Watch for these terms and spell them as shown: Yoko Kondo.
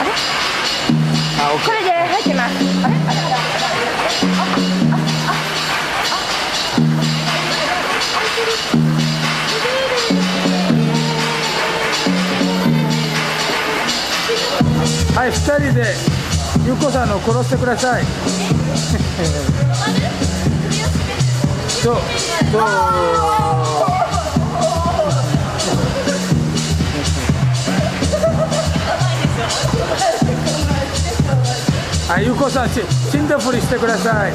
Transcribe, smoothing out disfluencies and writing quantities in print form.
これで入ってます。あれ？はい、二人でゆうこさんを殺してください。はい、ゆうこさん、死んだふりしてください。